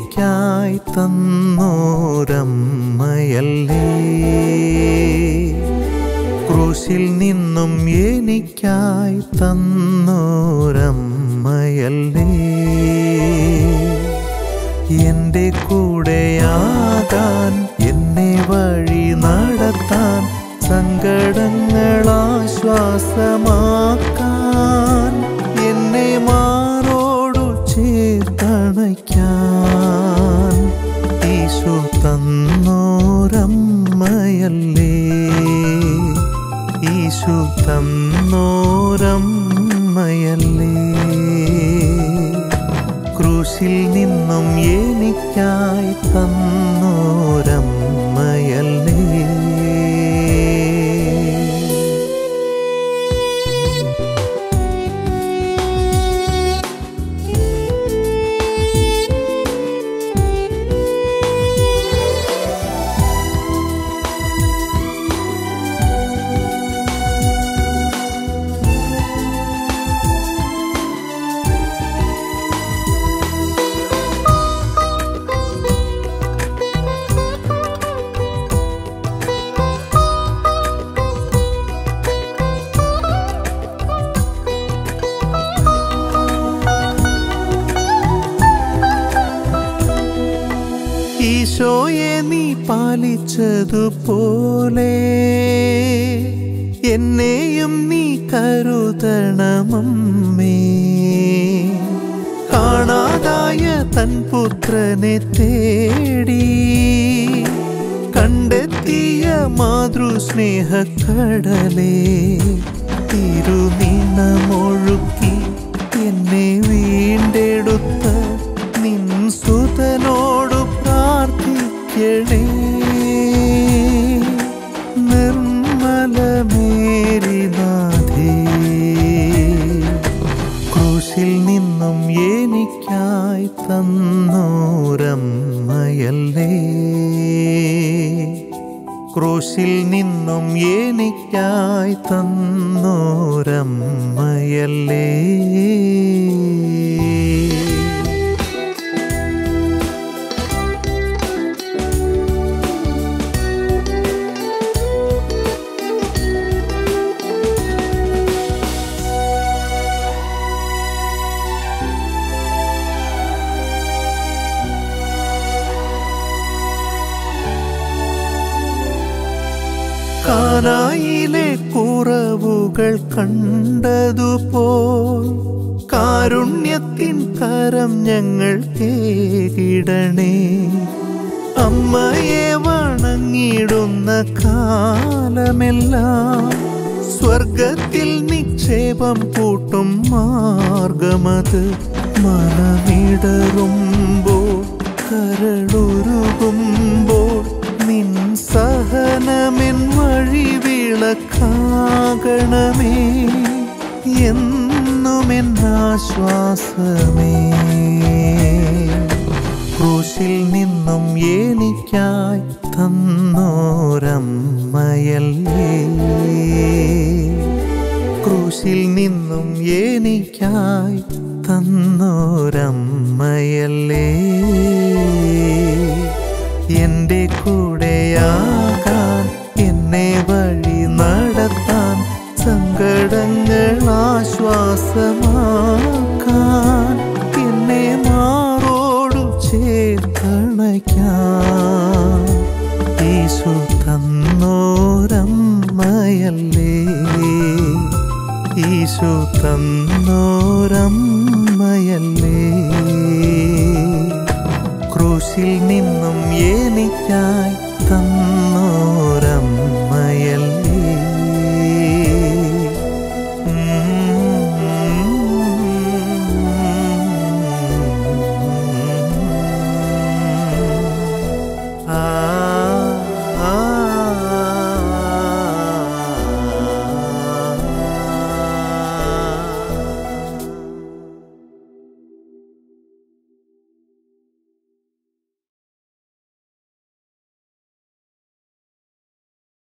എനിക്കായി തന്നോരമ്മയല്ലേ, ക്രൂശിൽ നിന്നും എനിക്കായി തന്നോരമ്മയല്ലേ, എൻ്റെ കൂടെയാകാൻ എന്നെ വഴി നടത്താൻ സങ്കടങ്ങൾ ആശ്വാസമാക്കാൻ എന്നെ മാറോടു ചേർത്തണയ്ക്കാൻ ഈശോ തന്നോരമ്മയല്ലേ, ഈശോ തന്നോരമ്മയല്ലേ, ക്രൂശിൽ നിന്നും എനിക്കായി തന്നോരമ്മയല്ലേ. ഈശോയെ നീ പാലിച്ചതുപോലെ എന്നെയും നീ കരുതണമമ്മേ, കാണാതായ തൻ പുത്രനെ തേടി കണ്ടെത്തിയ മാതൃസ്നേഹക്കടലേ, തിരുനിന്നമൊഴുക്കി എന്നെ വീണ്ടെടുത്ത നിൻ സുതനോടു പ്രാർത്ഥിക്കണേ, നിർമ്മല മേരിനാഥേ, ക്രൂശിൽ നിന്നും എനിക്കായി തന്നോരമ്മയല്ലേ, ക്രൂശിൽ നിന്നും എനിക്കായി തന്നോരമ്മയല്ലേ. കാനായിലെ കുറവുകൾ കണ്ടതുപോൽ കാരുണ്യത്തിൻ കരം ഞങ്ങൾ കേകിടണേ, അമ്മയെ വണങ്ങിടുന്ന കാലമെല്ലാം സ്വർഗത്തിൽ നിക്ഷേപം കൂട്ടും മാർഗമത്, മനമിടറുമ്പോൾ കരളുരുകുമ്പോൾ നിൻ സഹനമെൻ വഴി വിളക്കാകണമേ, എന്നുമെൻ ആശ്വാസമേ, ക്രൂശിൽ നിന്നും എനിക്കായി തന്നോരമ്മയല്ലേ, ക്രൂശിൽ നിന്നും എനിക്കായി തന്നോരമ്മയല്ലേ, എൻ്റെ കൂടെയാകാൻ എന്നെ വഴി നടത്താൻ സങ്കടങ്ങൾ ആശ്വാസമാക്കാൻ എന്നെ മാറോടു ചേർത്തണയ്ക്കാൻ ഈശോ തന്നോരമ്മയല്ലേ, ഈശോ തന്നോരമ്മയല്ലേ, ക്രൂശിൽ നിന്നും എനിക്കായി തന്നോരമ്മയല്ലേ.